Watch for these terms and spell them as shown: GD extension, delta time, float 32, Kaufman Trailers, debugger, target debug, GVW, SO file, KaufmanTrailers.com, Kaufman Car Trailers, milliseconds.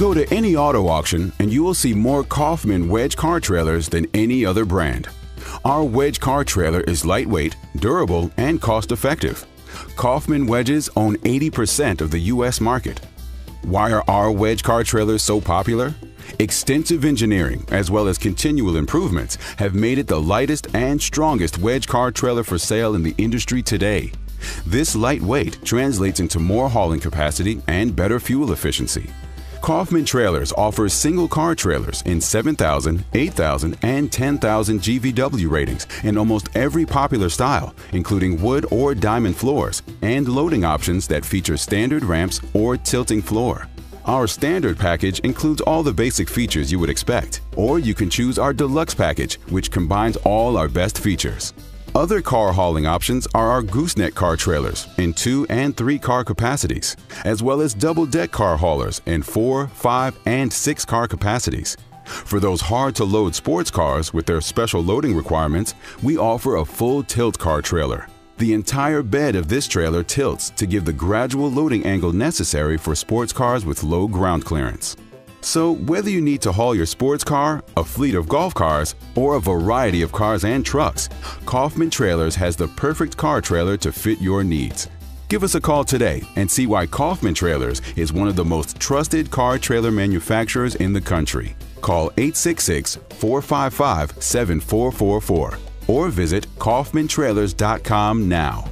Go to any auto auction and you will see more Kaufman wedge car trailers than any other brand. Our wedge car trailer is lightweight, durable, and cost-effective. Kaufman wedges own 80% of the U.S. market. Why are our wedge car trailers so popular? Extensive engineering as well as continual improvements have made it the lightest and strongest wedge car trailer for sale in the industry today. This lightweight translates into more hauling capacity and better fuel efficiency. Kaufman Trailers offers single car trailers in 7,000, 8,000, and 10,000 GVW ratings in almost every popular style, including wood or diamond floors, and loading options that feature standard ramps or tilting floor. Our standard package includes all the basic features you would expect, or you can choose our deluxe package, which combines all our best features. Other car hauling options are our gooseneck car trailers in 2- and 3- car capacities, as well as double-deck car haulers in 4-, 5-, and 6- car capacities. For those hard-to-load sports cars with their special loading requirements, we offer a full tilt car trailer. The entire bed of this trailer tilts to give the gradual loading angle necessary for sports cars with low ground clearance. So whether you need to haul your sports car, a fleet of golf cars, or a variety of cars and trucks, Kaufman Trailers has the perfect car trailer to fit your needs. Give us a call today and see why Kaufman Trailers is one of the most trusted car trailer manufacturers in the country. Call 866-455-7444 or visit KaufmanTrailers.com now.